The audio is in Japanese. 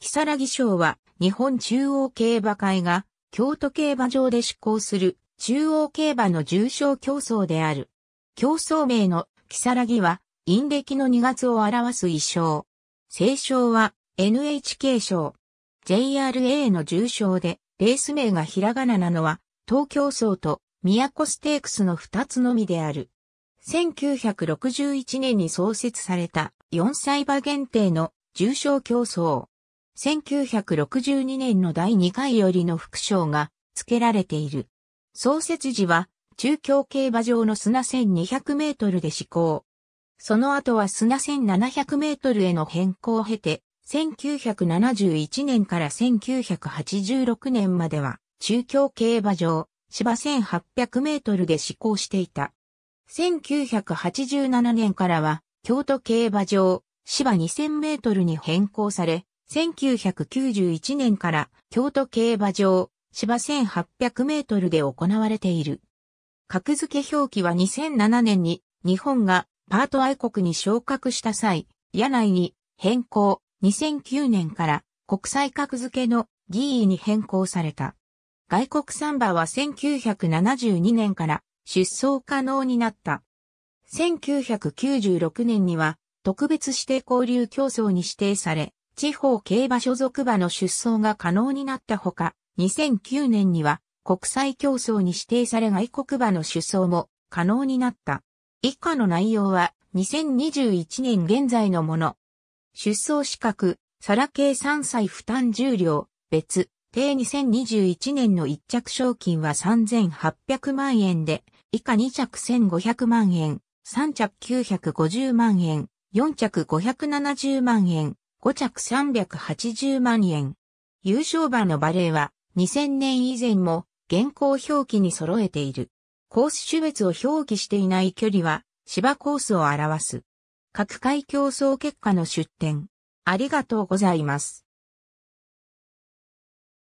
如月賞は日本中央競馬会が京都競馬場で施行する中央競馬の重賞競争である。競争名の如月は陰暦の2月を表す意象。正賞は NHK 賞。JRA の重賞でレース名がひらがななのは東京層と宮古ステークスの2つのみである。1961年に創設された4歳馬限定の重賞競争。1962年の第2回よりの副賞が付けられている。創設時は中京競馬場の砂1200メートルで施行。その後は砂1700メートルへの変更を経て、1971年から1986年までは中京競馬場芝1800メートルで施行していた。1987年からは京都競馬場芝2000メートルに変更され、1991年から京都競馬場芝1800メートルで行われている。格付け表記は2007年に日本がパート愛国に昇格した際、柳井に変更、2009年から国際格付けの疑義に変更された。外国産馬は1972年から出走可能になった。1996年には特別指定交流競争に指定され、地方競馬所属馬の出走が可能になったほか、2009年には国際競争に指定され外国馬の出走も可能になった。以下の内容は2021年現在のもの。出走資格、皿計3歳負担重量、別。定2021年の1着賞金は3800万円で、以下2着1500万円、3着950万円、4着570万円、5着380万円。優勝馬の馬齢は2000年以前も現行表記に揃えている。コース種別を表記していない距離は芝コースを表す。各回競争結果の出典。ありがとうございます。